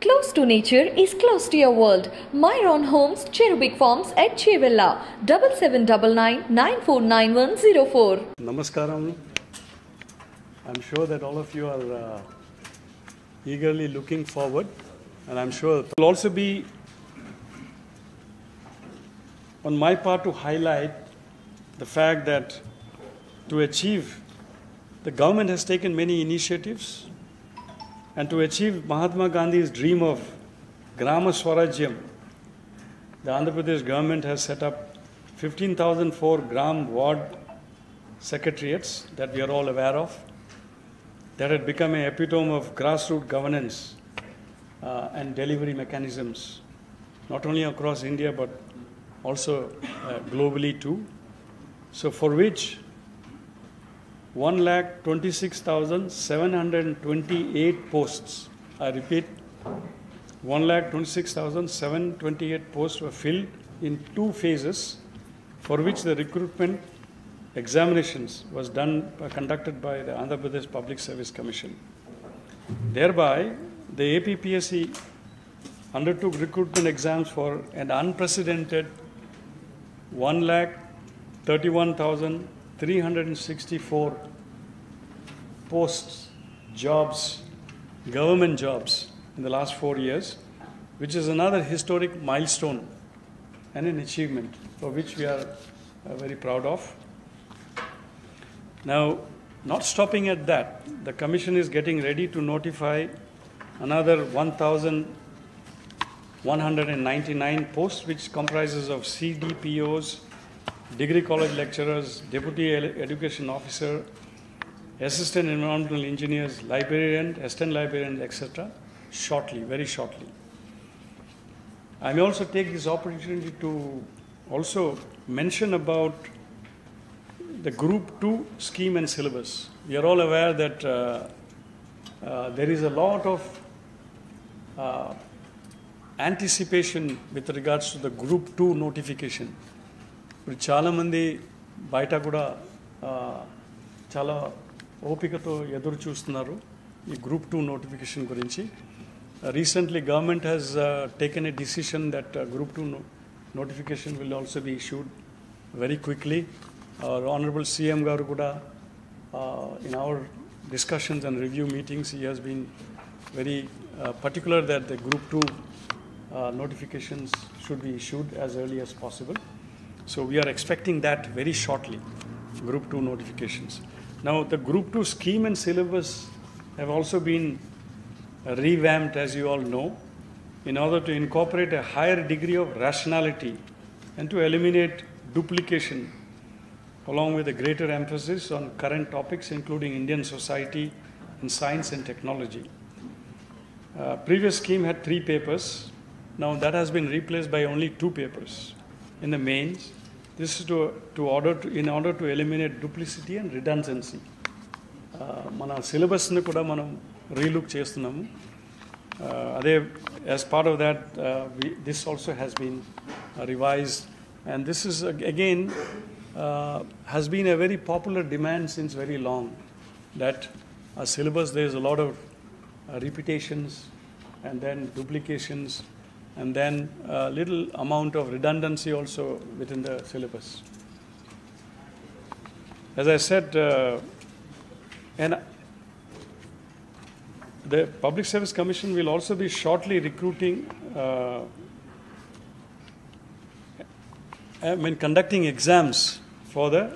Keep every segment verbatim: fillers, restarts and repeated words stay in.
Close to nature is close to your world. Myron Homes Cherubic Farms at Chevella, double seven double nine nine four nine one zero four. Namaskaram. I'm sure that all of you are uh, eagerly looking forward, and I'm sure it will also be on my part to highlight the fact that to achieve, the government has taken many initiatives, and to achieve Mahatma Gandhi's dream of Gram Swarajyam, the Andhra Pradesh government has set up fifteen thousand four Gram Ward Secretariats that we are all aware of, that had become an epitome of grassroots governance uh, and delivery mechanisms, not only across India but also uh, globally too. So for which one lakh twenty-six thousand seven hundred twenty-eight posts, I repeat, one lakh twenty-six thousand seven hundred twenty-eight posts were filled in two phases, for which the recruitment examinations was done, uh, conducted by the Andhra Pradesh Public Service Commission. Thereby, the A P P S C undertook recruitment exams for an unprecedented one lakh thirty-one thousand three hundred sixty-four posts, jobs, government jobs in the last four years, which is another historic milestone and an achievement for which we are uh, very proud of. Now, not stopping at that, the Commission is getting ready to notify another one thousand one hundred ninety-nine posts, which comprises of C D P Os, degree college lecturers, deputy education officer, assistant environmental engineers, librarian, assistant librarian, et cetera, shortly, very shortly. I may also take this opportunity to also mention about the Group two scheme and syllabus. We are all aware that uh, uh, there is a lot of uh, anticipation with regards to the Group two notification. ఇప్పుడు చాలామంది బయట కూడా చాలా ఓపికతో ఎదురు చూస్తున్నారు ఈ group two notification గురించి. Recently, government has uh, taken a decision that uh, group two no notification will also be issued very quickly. Our Honorable C M Garu Kuda, uh, in our discussions and review meetings, he has been very uh, particular that the group two uh, notifications should be issued as early as possible. So we are expecting that very shortly, Group two notifications. Now the Group two scheme and syllabus have also been revamped, as you all know, in order to incorporate a higher degree of rationality and to eliminate duplication, along with a greater emphasis on current topics including Indian society and science and technology. Uh, previous scheme had three papers. Now that has been replaced by only two papers in the mains. This is to, to order to, in order to eliminate duplicity and redundancy. Mana syllabus ni kuda manam relook chestunnam. As part of that, uh, we, this also has been uh, revised, and this is again uh, has been a very popular demand since very long. That a syllabus, there is a lot of uh, repetitions, and then duplications, and then a little amount of redundancy also within the syllabus. As I said, uh, and the Public Service Commission will also be shortly recruiting, uh, I mean conducting exams for the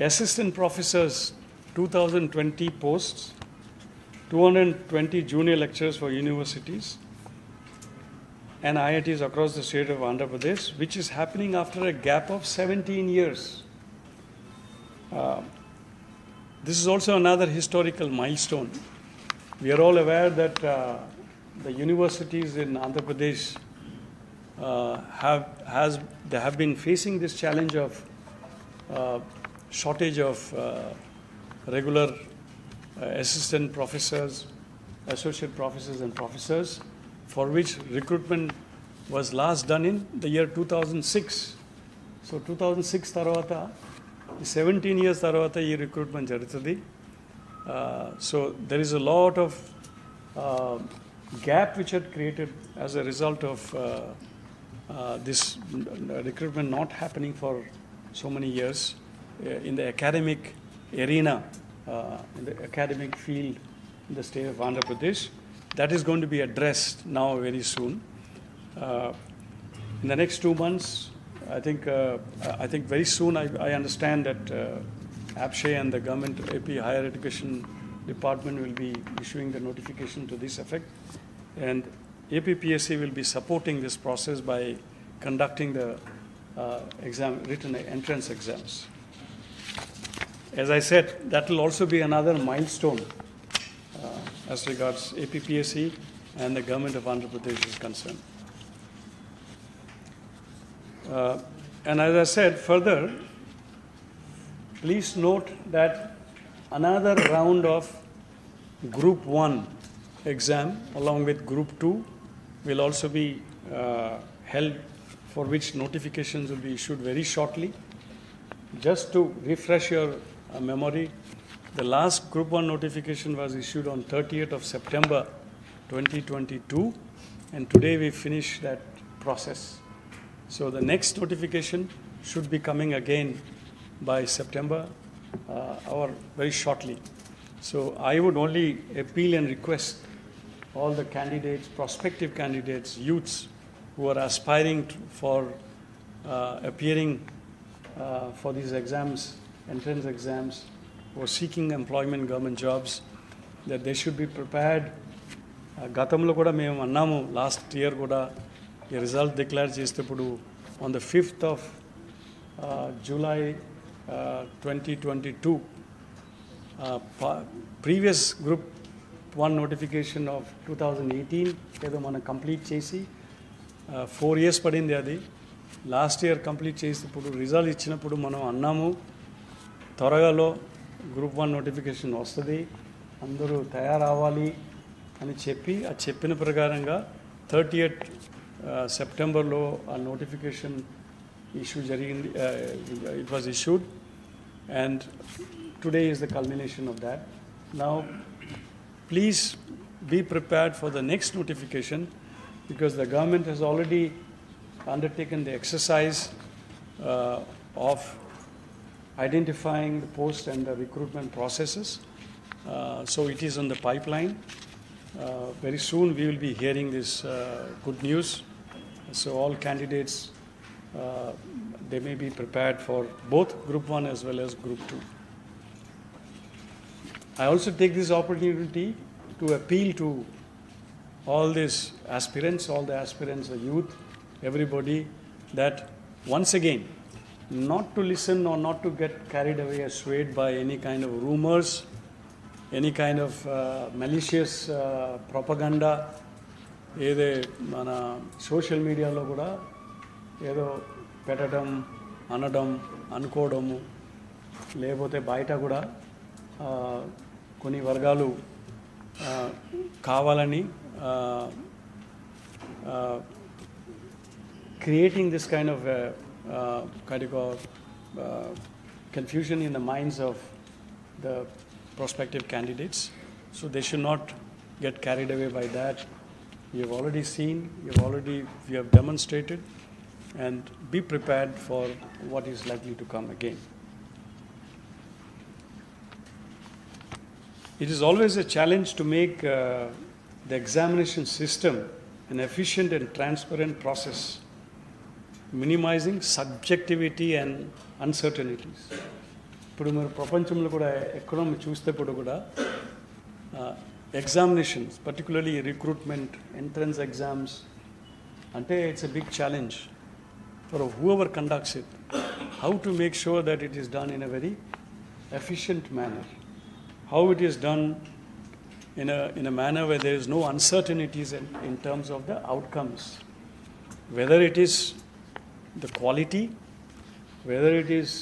assistant professors, two thousand twenty posts, two hundred twenty junior lecturers for universities, and I I Ts across the state of Andhra Pradesh, which is happening after a gap of seventeen years. Uh, this is also another historical milestone. We are all aware that uh, the universities in Andhra Pradesh uh, have, has, they have been facing this challenge of uh, shortage of uh, regular uh, assistant professors, associate professors and professors, for which recruitment was last done in the year two thousand six. So two thousand six tarvata, seventeen years tarvata ee recruitment jarutadi. Uh, so there is a lot of uh, gap which had created as a result of uh, uh, this recruitment not happening for so many years uh, in the academic arena, uh, in the academic field in the state of Andhra Pradesh. That is going to be addressed now very soon. Uh, in the next two months, I think, uh, I think very soon I, I understand that uh, APSHE and the government A P Higher Education Department will be issuing the notification to this effect. And A P P S C will be supporting this process by conducting the uh, exam, written entrance exams. As I said, that will also be another milestone uh, as regards A P P S C and the government of Andhra Pradesh is concerned. Uh, and as I said further, please note that another round of Group one exam along with Group two will also be uh, held, for which notifications will be issued very shortly. Just to refresh your uh, memory, the last Group one notification was issued on thirtieth of September twenty twenty-two, and today we finish that process. So the next notification should be coming again by September uh, or very shortly. So I would only appeal and request all the candidates, prospective candidates, youths who are aspiring to, for uh, appearing uh, for these exams, entrance exams, or seeking employment, government jobs, that they should be prepared. Gatamlo kuda memu annamu last year kuda ఈ result declare చేసేటప్పుడు on the fifth of July twenty twenty two previous group one notification of two thousand eighteen ఏదో మనం complete చేసి four years పడింది. అది last year complete చేసేటప్పుడు result ఇచ్చినప్పుడు మనం అన్నాము త్వరగాలో గ్రూప్ వన్ నోటిఫికేషన్ వస్తుంది, అందరూ తయారవ్వాలి అని చెప్పి ఆ చెప్పిన ప్రకారంగా థర్టీ ఎయిట్ సెప్టెంబర్లో ఆ నోటిఫికేషన్ ఇష్యూ జరిగింది. It was issued and today is the culmination of that. Now please be prepared for the next notification because the government has already undertaken the exercise of identifying the post and the recruitment processes. So it is on the pipeline. Uh, very soon we will be hearing this uh, good news. So all candidates, uh, they may be prepared for both Group one as well as Group two. I also take this opportunity to appeal to all these aspirants, all the aspirants, the youth, everybody, that once again, not to listen or not to get carried away or swayed by any kind of rumors, any kind of uh, malicious uh, propaganda. Either mana social media lo kuda edo petadam anadam anukodamu lebothe bayata kuda konni vargalu kavalani creating this kind of uh, uh, kind of uh, confusion in the minds of the prospective candidates. So they should not get carried away by that. You have already seen, you have already, you have demonstrated, and be prepared for what is likely to come again. It is always a challenge to make uh, the examination system an efficient and transparent process, minimizing subjectivity and uncertainties. ఇప్పుడు మీరు ప్రపంచంలో కూడా ఎక్కడో చూసేటప్పుడు కూడా examinations, particularly recruitment entrance exams అంటే it's a big challenge for whoever conducts it. How to make sure that it is done in a very efficient manner, how it is done in a in a manner where there is no uncertainties in in terms of the outcomes, whether it is the quality, whether it is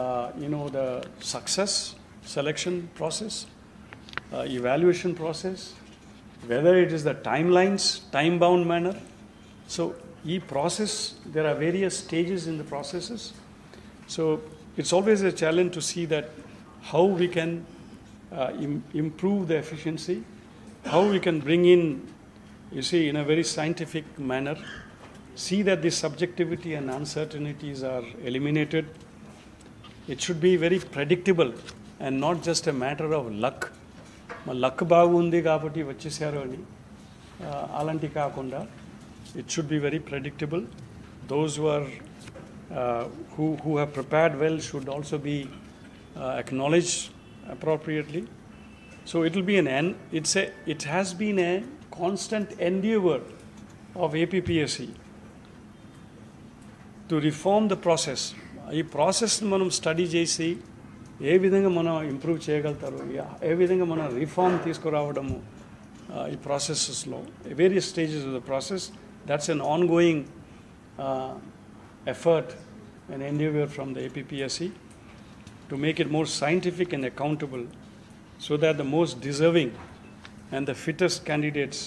Uh, you know, the success, selection process, uh, evaluation process, whether it is the timelines, time-bound manner. So, e process, there are various stages in the processes. So, it's always a challenge to see that how we can uh, im improve the efficiency, how we can bring in, you see, in a very scientific manner, see that the subjectivity and uncertainties are eliminated. It should be very predictable and not just a matter of luck. Luck baagundi kabatti vachchesaru ani alanti kaakunda. It should be very predictable. Those who are uh, who who have prepared well should also be uh, acknowledged appropriately. So it will be an end. It's a it has been a constant endeavor of A P P S C to reform the process. Ee process ni manam study chesi ఏ విధంగా మనం improve చేయగలుగుతారు, ఏ విధంగా మనం reform తీసుకురావడము ఈ ప్రాసెసెస్లో, various stages of the process, that's an ongoing effort and endeavour from the A P P S C to make it more scientific and accountable so that the most deserving and the fittest candidates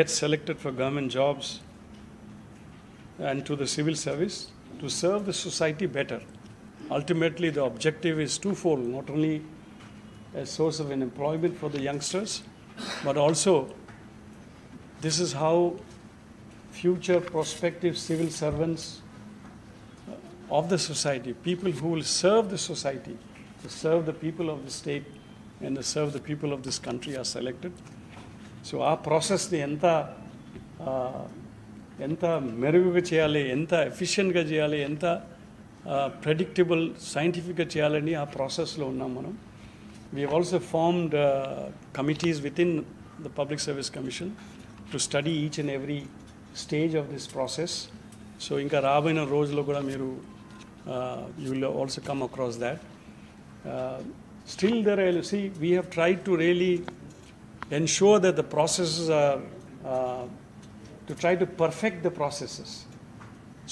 get selected for government jobs and to the civil service to serve the society better. Ultimately, the objective is twofold, not only a source of employment for the youngsters, but also this is how future prospective civil servants of the society, people who will serve the society, to serve the people of the state and to serve the people of this country are selected. So our process the enta enta meruguga cheyali, enta efficient ga cheyali, enta predictable scientific చేయాలని ఆ ప్రాసెస్లో ఉన్నాం మనం. We have also formed uh, committees within the Public Service Commission to study each and every stage of this process. So ఇంకా రాబోయిన రోజులో కూడా మీరు you will also come across that. Uh, still there, you see, we have tried to really ensure that the processes are uh, to try to perfect the processes.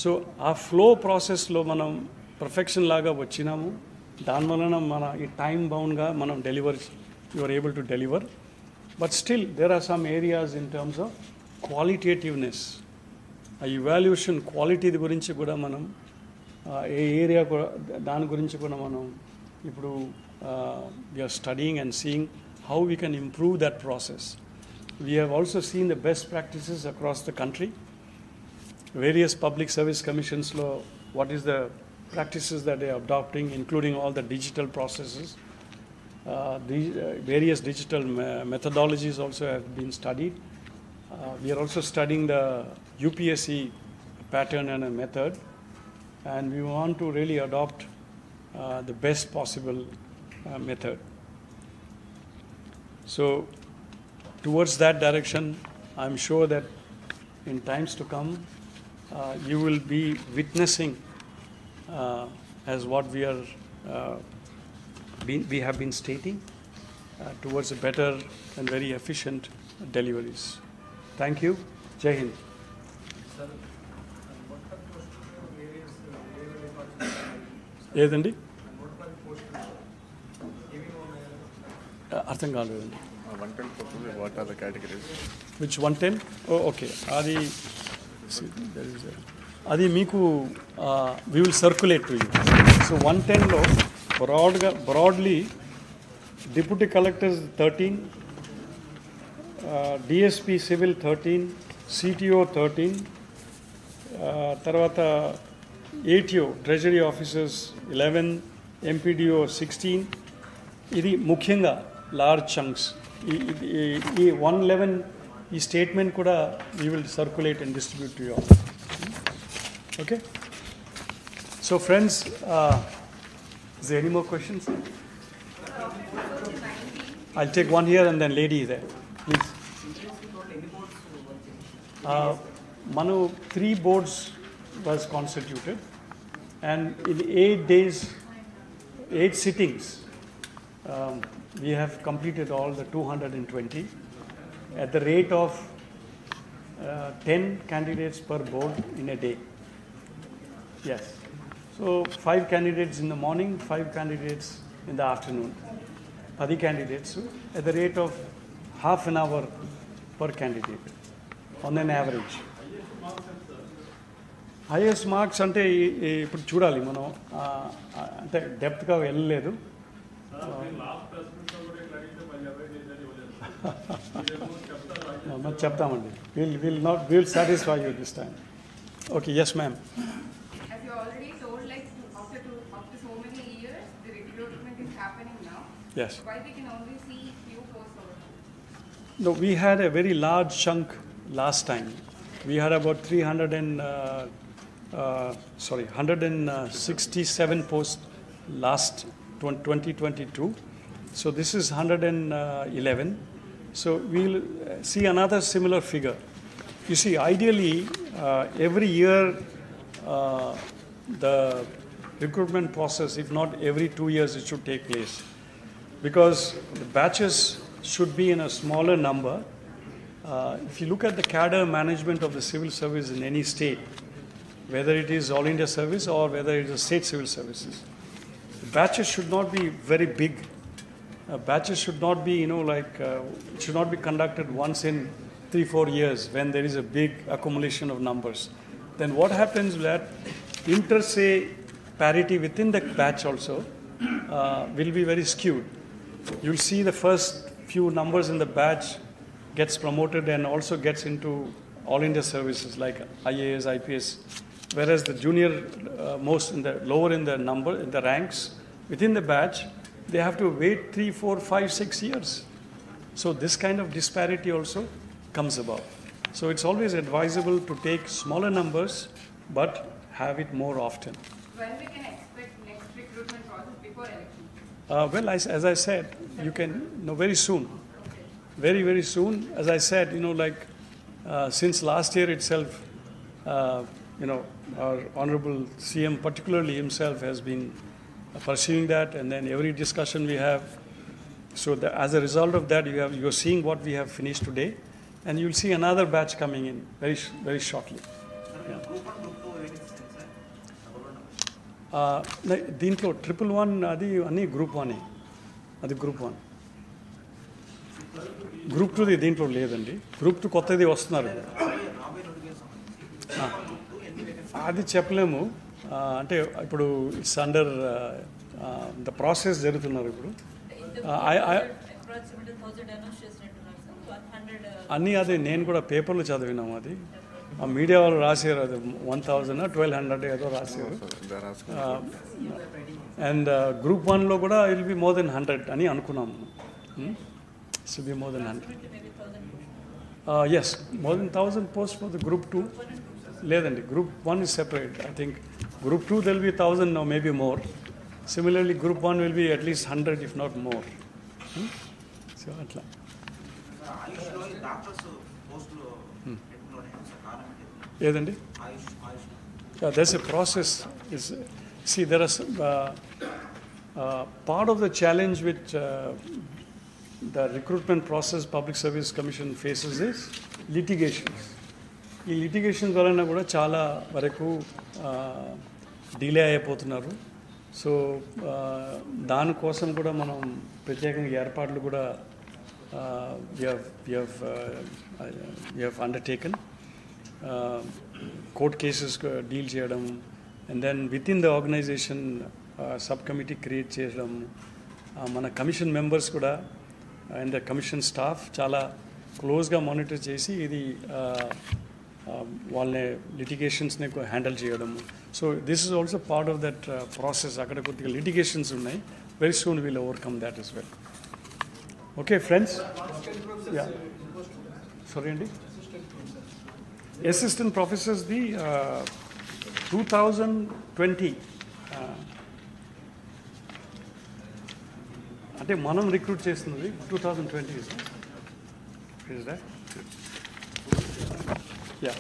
So ఆ flow ప్రాసెస్లో మనం perfection లాగా వచ్చినాము, దానివలన మన ఈ time బౌండ్గా మనం deliver you are able to deliver. But still there are some areas in terms of qualitativeness, ఆ ఇవాల్యుయేషన్ క్వాలిటీ గురించి కూడా మనం ఏ ఏరియా కూడా దాని గురించి కూడా మనం ఇప్పుడు we are studying and seeing how we can improve that process. We have also seen the best practices across the country. Various public service commissions law, what is the practices that they are adopting, including all the digital processes. Uh, the, uh, various digital methodologies also have been studied. Uh, we are also studying the U P S C pattern and a method, and we want to really adopt uh, the best possible uh, method. So towards that direction, I'm sure that in times to come, Uh, you will be witnessing uh, as what we are uh, been, we have been stating uh, towards a better and very efficient deliveries. Thank you. Jai Hind. ఏదండి అర్థం కాలేదండి. Which one ten? Okay, అది అది మీకు we will circulate to you. So one టెన్లో బ్రాడ్గా broadly deputy collectors thirteen, DSP civil thirteen, CTO thirteen, తర్వాత ATO treasury officers eleven, MPDO sixteen. ఇది ముఖ్యంగా లార్జ్ చంక్స్. ఈ వన్ లెవెన్ ఈ స్టేట్మెంట్ కూడా we will circulate and distribute to you all. Okay, so friends, is there any more questions? I take one year and then lady ఇదే please. మనం three boards was constituted and in eight days eight sittings we have completed all the two hundred twenty. At the rate of uh, ten candidates per board in a day. Yes. So five candidates in the morning, five candidates in the afternoon. Other candidates at the rate of half an hour per candidate on an average. Highest marks ante ippudu chudali, manu ante depth ga vellaledu. We'll, we'll not, we'll satisfy you this time. Okay, yes, ma'am. As you already told, like after, two, after so many years, the recruitment is happening now. Yes. Why we can only see few posts over? No, we had a very large chunk last time. We had about three hundred and, uh, uh, sorry, one hundred sixty-seven posts last twenty twenty-two. So this is one hundred eleven. So we'll see another similar figure. You see, ideally, uh, every year, uh, the recruitment process, if not every two years, it should take place. Because the batches should be in a smaller number. Uh, if you look at the cadre management of the civil service in any state, whether it is All India Service or whether it is state civil services, the batches should not be very big. Uh, batches should not be, you know, like, uh, it should not be conducted once in three, four years when there is a big accumulation of numbers. Then what happens that inter se parity within the batch also uh, will be very skewed. You'll see the first few numbers in the batch gets promoted and also gets into All India Services like I A S, I P S, whereas the junior uh, most in the lower in the number, in the ranks within the batch, they have to wait three, four, five, six years. So this kind of disparity also comes about. So it's always advisable to take smaller numbers, but have it more often. When we can expect next recruitment process before election? Uh, well, as, as I said, you can, no, very soon. Okay. Very, very soon. As I said, you know, like, uh, since last year itself, uh, you know, our Honorable C M particularly himself has been pursuing that, and then every discussion we have. So the, as a result of that, you have, you're seeing what we have finished today, and you'll see another batch coming in very, very shortly. Yeah. Uh, Dintlo, triple one, adi ani group one, adi group one. Group two, the Dintlo ledandi. Group two, kothadi vastunaru. Adi cheppalemu. Uh, it's under uh, uh, the process. Uh, I, I, Anni adi nenu kuda paper lo chadavinaam adi. Aa media vallu rasaru adi one thousand twelve hundred edo rasaru. And uh, group one lo kuda it will be more than one hundred ani anukunnam. Hmm? It will be more than one hundred. Uh, yes, more than one thousand posts for the group two. Group one is separate. I think group two there will be one thousand or maybe more. Similarly, group one will be at least one hundred if not more. Hmm? So, at last. Hmm. Yeah, there's a process. Is, see, there is uh, uh, part of the challenge which uh, the recruitment process Public Service Commission faces is litigations. Litigation dwarana kuda chaala varaku delay ayipotunnaru. So dani kosam kuda manam pratyekanga yerpadlu kuda we have we have uh, we have undertaken uh, court cases deal cheyadam, and then within the organization uh, subcommittee create cheyadam, uh, mana commission members kuda and the commission staff chaala close ga monitor chesi idi litigations handle cheyadam. So this is also part of that uh, process. Akada kothiga litigations unnai. Very soon we'll overcome that as well. Okay, friends. Yeah. Sorry, Andy. Assistant professors, the uh, two thousand twenty. Ante manam recruit chestunnadi two thousand twenty is. Is that? Yeah,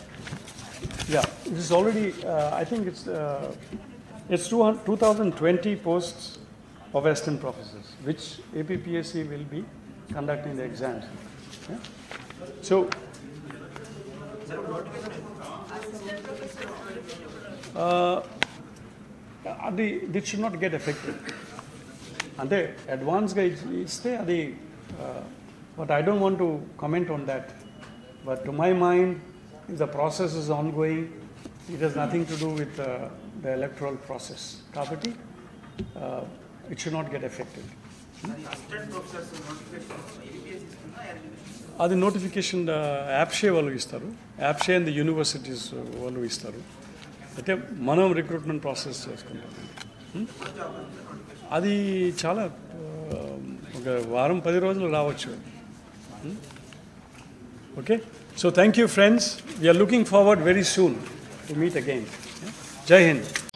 yeah. This is already. Uh, I think it's uh, it's two thousand twenty posts of assistant professors, which A P P S C will be conducting the exams. Yeah? So, uh, they, they should not get affected. And the advanced guys, it's the. Uh, but I don't want to comment on that. But to my mind, if the process is ongoing, it has nothing to do with uh, the electoral process. Uh, it should not get affected. అది notification యాప్షే వాళ్ళు ఇస్తారు, యాప్షే and universities వాళ్ళు ఇస్తారు. అయితే మనం recruitment process చేసుకుంటాం. అది చాలా ఒక వారం పది రోజులు రావచ్చు. Okay, so thank you friends, we are looking forward very soon to meet again. జై హింద్.